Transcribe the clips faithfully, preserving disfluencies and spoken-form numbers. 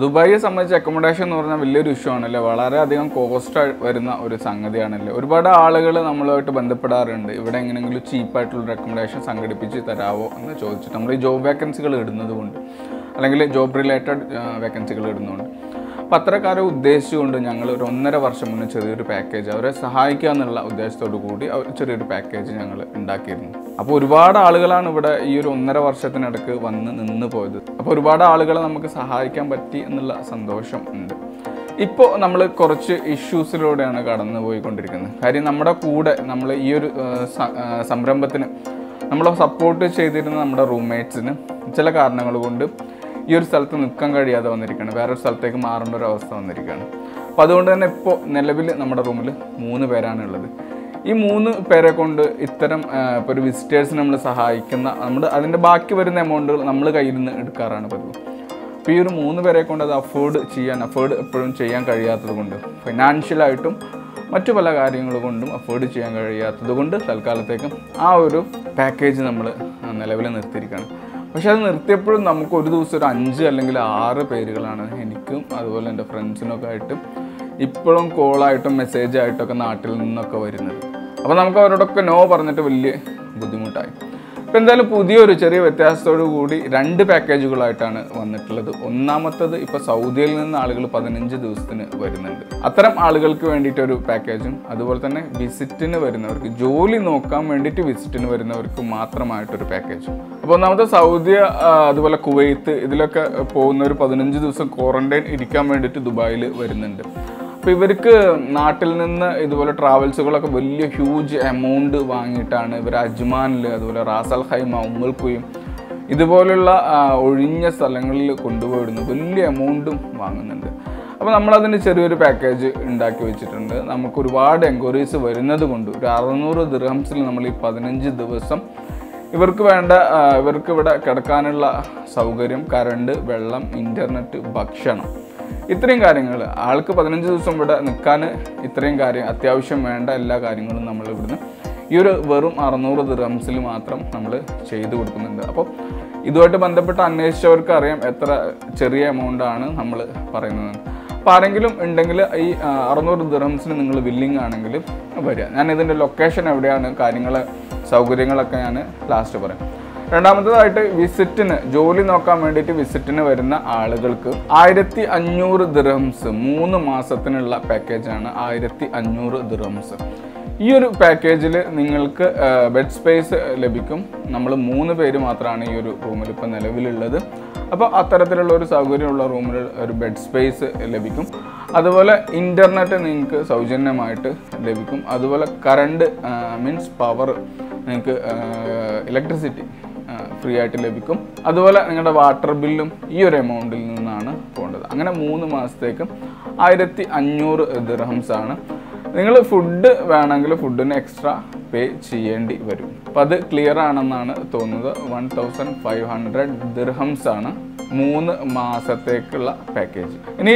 ദുബായിയെ സംബന്ധിച്ച് അക്കോമഡേഷൻ എന്ന് പറഞ്ഞാൽ വലിയൊരു ഇഷ്യൂ ആണല്ലേ, വളരെയധികം കോസ്റ്റ് വരുന്ന ഒരു സംഗതിയാണല്ലേ. ഒരുപാട് ആളുകൾ നമ്മളുമായിട്ട് ബന്ധപ്പെടാറുണ്ട്, ഇവിടെ എങ്ങനെയെങ്കിലും ചീപ്പായിട്ടുള്ള അക്കോമഡേഷൻ സംഘടിപ്പിച്ച് തരാമോ എന്ന് ചോദിച്ചിട്ട്. നമ്മൾ ഈ ജോബ് വേക്കൻസികൾ ഇടുന്നത് കൊണ്ട് അല്ലെങ്കിൽ ജോബ് റിലേറ്റഡ് വേക്കൻസികൾ ഇടുന്നുണ്ട്. പത്രക്കാരെ ഉദ്ദേശിച്ചുകൊണ്ട് ഞങ്ങൾ ഒരു ഒന്നര വർഷം മുന്നേ ചെറിയൊരു പാക്കേജ്, അവരെ സഹായിക്കുക എന്നുള്ള ഉദ്ദേശത്തോടു കൂടി അവർ ചെറിയൊരു പാക്കേജ് ഞങ്ങൾ ഉണ്ടാക്കിയിരുന്നു. അപ്പോൾ ഒരുപാട് ആളുകളാണ് ഇവിടെ ഈ ഒരു ഒന്നര വർഷത്തിനിടയ്ക്ക് വന്ന് നിന്ന് പോയത്. അപ്പോൾ ഒരുപാട് ആളുകളെ നമുക്ക് സഹായിക്കാൻ പറ്റി എന്നുള്ള സന്തോഷം ഉണ്ട്. ഇപ്പോൾ നമ്മൾ കുറച്ച് ഇഷ്യൂസിലൂടെയാണ് കടന്നു പോയിക്കൊണ്ടിരിക്കുന്നത്. കാര്യം നമ്മുടെ കൂടെ നമ്മൾ ഈ ഒരു സംരംഭത്തിന് നമ്മളെ സപ്പോർട്ട് ചെയ്തിരുന്ന നമ്മുടെ റൂംമേറ്റ്സിന് ചില കാരണങ്ങൾ കൊണ്ട് ഈ ഒരു സ്ഥലത്ത് നിൽക്കാൻ കഴിയാതെ വന്നിരിക്കുകയാണ്, വേറൊരു സ്ഥലത്തേക്ക് മാറേണ്ട ഒരു അവസ്ഥ വന്നിരിക്കുകയാണ്. അപ്പോൾ അതുകൊണ്ട് തന്നെ ഇപ്പോൾ നിലവിൽ നമ്മുടെ റൂമിൽ മൂന്ന് പേരാണ് ഉള്ളത്. ഈ മൂന്ന് പേരെ കൊണ്ട് ഇത്തരം ഇപ്പോൾ ഒരു വിസിറ്റേഴ്സിന് നമ്മൾ സഹായിക്കുന്ന നമ്മുടെ അതിൻ്റെ ബാക്കി വരുന്ന എമൗണ്ടുകൾ നമ്മൾ കയ്യിൽ നിന്ന് എടുക്കാറാണ് പതിവ്. അപ്പോൾ ഈ ഒരു മൂന്ന് പേരെ കൊണ്ട് അത് അഫോർഡ് ചെയ്യാൻ അഫോർഡ് എപ്പോഴും ചെയ്യാൻ കഴിയാത്തത് കൊണ്ട്, ഫിനാൻഷ്യലായിട്ടും മറ്റു പല കാര്യങ്ങൾ കൊണ്ടും അഫോർഡ് ചെയ്യാൻ കഴിയാത്തത് കൊണ്ട് തൽക്കാലത്തേക്കും ആ ഒരു പാക്കേജ് നമ്മൾ നിലവിൽ നിർത്തിയിരിക്കുകയാണ്. പക്ഷെ അത് നിർത്തിയപ്പോഴും നമുക്ക് ഒരു ദിവസം ഒരു അഞ്ച് അല്ലെങ്കിൽ ആറ് പേരുകളാണ് എനിക്കും അതുപോലെ എൻ്റെ ഫ്രണ്ട്സിനൊക്കെ ആയിട്ടും ഇപ്പോഴും കോളായിട്ടും മെസ്സേജായിട്ടൊക്കെ നാട്ടിൽ നിന്നൊക്കെ വരുന്നത്. അപ്പോൾ നമുക്ക് അവരോടൊക്കെ നോ പറഞ്ഞിട്ട് വലിയ ബുദ്ധിമുട്ടായി. അപ്പോൾ എന്തായാലും പുതിയൊരു ചെറിയ വ്യത്യാസത്തോടു കൂടി രണ്ട് പാക്കേജുകളായിട്ടാണ് വന്നിട്ടുള്ളത്. ഒന്നാമത്തത് ഇപ്പോൾ സൗദിയിൽ നിന്ന് ആളുകൾ പതിനഞ്ച് ദിവസത്തിന് വരുന്നുണ്ട്, അത്തരം ആളുകൾക്ക് വേണ്ടിയിട്ടൊരു പാക്കേജും അതുപോലെ തന്നെ വിസിറ്റിന് വരുന്നവർക്ക്, ജോലി നോക്കാൻ വേണ്ടിയിട്ട് വിസിറ്റിന് വരുന്നവർക്ക് മാത്രമായിട്ടൊരു പാക്കേജും. അപ്പോൾ ഒന്നാമത്തെ സൗദി അതുപോലെ കുവൈത്ത് ഇതിലൊക്കെ പോകുന്നവർ പതിനഞ്ച് ദിവസം ക്വാറന്റൈൻ ഇരിക്കാൻ വേണ്ടിയിട്ട് ദുബായിൽ വരുന്നുണ്ട്. അപ്പോൾ ഇവർക്ക് നാട്ടിൽ നിന്ന് ഇതുപോലെ ട്രാവൽസുകളൊക്കെ വലിയ ഹ്യൂജ് എമൗണ്ട് വാങ്ങിയിട്ടാണ് ഇവർ അജ്മാനിൽ അതുപോലെ റാസൽ ഹൈമ ഉമ്മൽക്കുയും ഇതുപോലുള്ള ഒഴിഞ്ഞ സ്ഥലങ്ങളിൽ കൊണ്ടുപോയിടുന്നു, വലിയ എമൗണ്ടും വാങ്ങുന്നുണ്ട്. അപ്പോൾ നമ്മളതിന് ചെറിയൊരു പാക്കേജ് ഉണ്ടാക്കി വെച്ചിട്ടുണ്ട്. നമുക്ക് ഒരുപാട് എൻക്വയറീസ് വരുന്നത് കൊണ്ട് ഒരു അറുന്നൂറ് ദിർഹംസിൽ നമ്മൾ ഈ പതിനഞ്ച് ദിവസം ഇവർക്ക് വേണ്ട, ഇവർക്ക് ഇവിടെ കിടക്കാനുള്ള സൗകര്യം, കറണ്ട്, വെള്ളം, ഇൻ്റർനെറ്റ്, ഭക്ഷണം, ഇത്രയും കാര്യങ്ങൾ, ആൾക്ക് പതിനഞ്ച് ദിവസം ഇവിടെ നിൽക്കാൻ ഇത്രയും കാര്യം അത്യാവശ്യം വേണ്ട എല്ലാ കാര്യങ്ങളും നമ്മൾ ഇവിടുന്ന് ഈ ഒരു വെറും അറുന്നൂറ് ദിർഹംസിൽ മാത്രം നമ്മൾ ചെയ്തു കൊടുക്കുന്നുണ്ട്. അപ്പോൾ ഇതുമായിട്ട് ബന്ധപ്പെട്ട് അന്വേഷിച്ചവർക്ക് അറിയാം എത്ര ചെറിയ എമൗണ്ടാണ് നമ്മൾ പറയുന്നത്. അപ്പോൾ ആരെങ്കിലും ഉണ്ടെങ്കിൽ ഈ അറുന്നൂറ് ദിർഹംസിന് നിങ്ങൾ വില്ലിങ് ആണെങ്കിൽ വരിക. ഞാൻ ഇതിൻ്റെ ലൊക്കേഷൻ എവിടെയാണ്, കാര്യങ്ങൾ, സൗകര്യങ്ങളൊക്കെ ഞാൻ ലാസ്റ്റ് പറയാം. രണ്ടാമത്തേതായിട്ട് വിസിറ്റിന്, ജോലി നോക്കാൻ വേണ്ടിയിട്ട് വിസിറ്റിന് വരുന്ന ആളുകൾക്ക് ആയിരത്തി അഞ്ഞൂറ് ദിർഹംസ്, മൂന്ന് മാസത്തിനുള്ള പാക്കേജാണ് ആയിരത്തി അഞ്ഞൂറ് ദിർഹംസ്. ഈ ഒരു പാക്കേജിൽ നിങ്ങൾക്ക് ബെഡ് സ്പേസ് ലഭിക്കും. നമ്മൾ മൂന്ന് പേര് മാത്രമാണ് ഈ ഒരു റൂമിൽ ഇപ്പോൾ നിലവിലുള്ളത്. അപ്പോൾ അത്തരത്തിലുള്ള ഒരു സൗകര്യമുള്ള റൂമിൽ ഒരു ബെഡ് സ്പേസ് ലഭിക്കും. അതുപോലെ ഇൻ്റർനെറ്റ് നിങ്ങൾക്ക് സൗജന്യമായിട്ട് ലഭിക്കും. അതുപോലെ കറണ്ട് മീൻസ് പവർ, നിങ്ങൾക്ക് ഇലക്ട്രിസിറ്റി ഫ്രീ ആയിട്ട് ലഭിക്കും. അതുപോലെ നിങ്ങളുടെ വാട്ടർ ബില്ലും ഈ ഒരു എമൗണ്ടിൽ നിന്നാണ് പോകേണ്ടത്. അങ്ങനെ മൂന്ന് മാസത്തേക്കും ആയിരത്തി അഞ്ഞൂറ് ദിർഹംസാണ്. നിങ്ങൾ ഫുഡ് വേണമെങ്കിൽ ഫുഡിന് എക്സ്ട്രാ പേ ചെയ്യേണ്ടി വരും. അപ്പോൾ അത് ക്ലിയർ ആണെന്നാണ് തോന്നുന്നത്. വൺ തൗസൻഡ് ഫൈവ് ഹൺഡ്രഡ് ദിർഹംസാണ് മൂന്ന് മാസത്തേക്കുള്ള പാക്കേജ്. ഇനി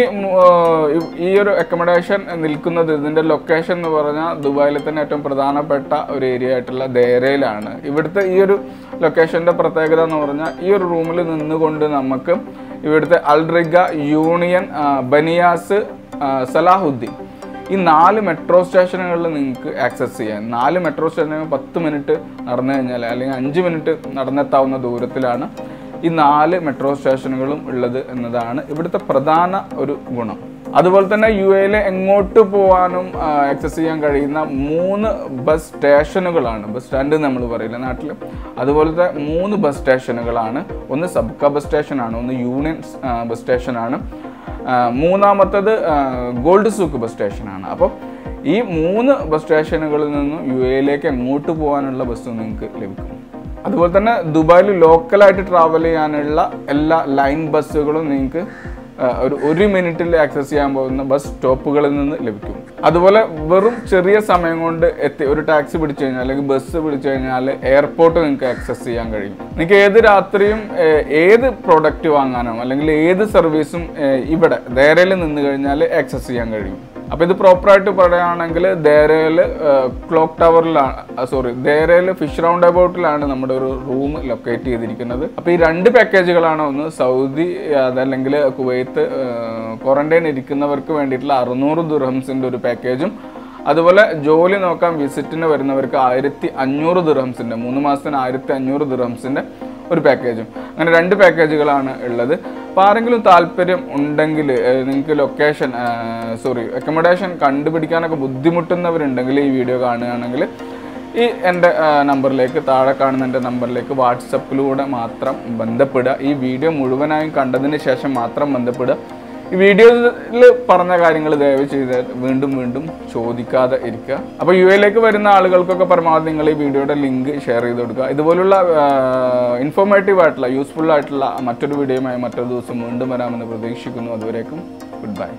ഈ ഒരു അക്കോമഡേഷൻ നിൽക്കുന്നത്, ഇതിൻ്റെ ലൊക്കേഷൻ എന്ന് പറഞ്ഞാൽ ദുബായിലെ തന്നെ ഏറ്റവും പ്രധാനപ്പെട്ട ഒരു ഏരിയ ആയിട്ടുള്ള ദേരയിലാണ്. ഇവിടുത്തെ ഈ ഒരു ലൊക്കേഷൻ്റെ പ്രത്യേകത എന്ന് പറഞ്ഞാൽ ഈ ഒരു റൂമിൽ നിന്നുകൊണ്ട് നമുക്ക് ഇവിടുത്തെ അൽറിഗ, യൂണിയൻ, ബനിയാസ്, സലാഹുദ്ദീൻ ഈ നാല് മെട്രോ സ്റ്റേഷനുകളിൽ നിങ്ങൾക്ക് ആക്സസ് ചെയ്യാം. നാല് മെട്രോ സ്റ്റേഷനുകൾ പത്ത് മിനിറ്റ് നടന്നു കഴിഞ്ഞാൽ അല്ലെങ്കിൽ അഞ്ച് മിനിറ്റ് നടന്നെത്താവുന്ന ദൂരത്തിലാണ് ഈ നാല് മെട്രോ സ്റ്റേഷനുകളും ഉള്ളത് എന്നതാണ് ഇവിടുത്തെ പ്രധാന ഒരു ഗുണം. അതുപോലെ തന്നെ യു എയിലെ എങ്ങോട്ട് പോകാനും ആക്സസ് ചെയ്യാൻ കഴിയുന്ന മൂന്ന് ബസ് സ്റ്റേഷനുകളാണ്, ബസ് സ്റ്റാൻഡ് നമ്മൾ പറയില്ല നാട്ടിൽ, അതുപോലത്തെ മൂന്ന് ബസ് സ്റ്റേഷനുകളാണ്. ഒന്ന് സബ്ക ബസ് സ്റ്റേഷനാണ്, ഒന്ന് യൂണിയൻ ബസ് സ്റ്റേഷനാണ്, മൂന്നാമത്തത് ഗോൾഡ് സൂക്ക് ബസ് സ്റ്റേഷനാണ്. അപ്പോൾ ഈ മൂന്ന് ബസ് സ്റ്റേഷനുകളിൽ നിന്നും യു എയിലേക്ക് എങ്ങോട്ട് പോകാനുള്ള ബസ്സും നിങ്ങൾക്ക് ലഭിക്കും. അതുപോലെ തന്നെ ദുബായിൽ ലോക്കലായിട്ട് ട്രാവൽ ചെയ്യാനുള്ള എല്ലാ ലൈൻ ബസ്സുകളും നിങ്ങൾക്ക് ഒരു ഒരു മിനിറ്റിൽ ആക്സസ് ചെയ്യാൻ പോകുന്ന ബസ് സ്റ്റോപ്പുകളിൽ നിന്ന് ലഭിക്കും. അതുപോലെ വെറും ചെറിയ സമയം കൊണ്ട് എത്തി ഒരു ടാക്സി പിടിച്ചു കഴിഞ്ഞാൽ അല്ലെങ്കിൽ ബസ് പിടിച്ചു കഴിഞ്ഞാൽ എയർപോർട്ട് നിങ്ങൾക്ക് ആക്സസ് ചെയ്യാൻ കഴിയും. നിങ്ങൾക്ക് ഏത് രാത്രിയും ഏത് പ്രോഡക്റ്റ് വാങ്ങാനോ അല്ലെങ്കിൽ ഏത് സർവീസും ഇവിടെ ദേരയിൽ നിന്ന് കഴിഞ്ഞാൽ ആക്സസ് ചെയ്യാൻ കഴിയും. अब इत proper Deira clock tower sorry Deira fish roundabout നമ്മുടെ ഒരു റൂം ലൊക്കേറ്റ് ചെയ്തിരിക്കുന്നത്. അപ്പോൾ ഈ രണ്ട് പാക്കേജുകളാണ്, ഒന്ന് സൗദി അതല്ലെങ്കിൽ കുവൈത്ത് ക്വാറന്റൈൻ ഇരിക്കുന്നവർക്ക് വേണ്ടിയിട്ടുള്ള അറുന്നൂറ് ദിർഹംസിന്റെ ഒരു പാക്കേജും അതുപോലെ ജോലി നോക്കാൻ വിസിറ്റിന് വരുന്നവർക്ക് ആയിരത്തി അഞ്ഞൂറ് ദിർഹംസിന്റെ മൂന്ന് മാസത്തിന് ആയിരത്തി അഞ്ഞൂറ് ദിർഹംസിന്റെ ഒരു പാക്കേജും, അങ്ങനെ രണ്ട് പാക്കേജുകളാണ് ഉള്ളത്. അപ്പോൾ ആരെങ്കിലും താല്പര്യം ഉണ്ടെങ്കിൽ നിങ്ങൾക്ക് ലൊക്കേഷൻ സോറി അക്കോമഡേഷൻ കണ്ടുപിടിക്കാനൊക്കെ ബുദ്ധിമുട്ടുന്നവരുണ്ടെങ്കിൽ ഈ വീഡിയോ കാണുകയാണെങ്കിൽ ഈ എൻ്റെ നമ്പറിലേക്ക് താഴെ കാണുന്ന എൻ്റെ നമ്പറിലേക്ക് വാട്സപ്പിലൂടെ മാത്രം ബന്ധപ്പെടുക. ഈ വീഡിയോ മുഴുവനായും കണ്ടതിന് ശേഷം മാത്രം ബന്ധപ്പെടുക. ഈ വീഡിയോയിൽ പറഞ്ഞ കാര്യങ്ങൾ ദയവ് ചെയ്ത് വീണ്ടും വീണ്ടും ചോദിക്കാതെ ഇരിക്കുക. അപ്പോൾ യു എയിലേക്ക് വരുന്ന ആളുകൾക്കൊക്കെ പരമാവധി നിങ്ങൾ ഈ വീഡിയോയുടെ ലിങ്ക് ഷെയർ ചെയ്ത് കൊടുക്കുക. ഇതുപോലുള്ള ഇൻഫോർമേറ്റീവ് ആയിട്ടുള്ള യൂസ്ഫുൾ ആയിട്ടുള്ള മറ്റൊരു വീഡിയോയുമായി മറ്റൊരു ദിവസം വീണ്ടും വരാമെന്ന് പ്രതീക്ഷിക്കുന്നു. അതുവരേക്കും ഗുഡ് ബൈ.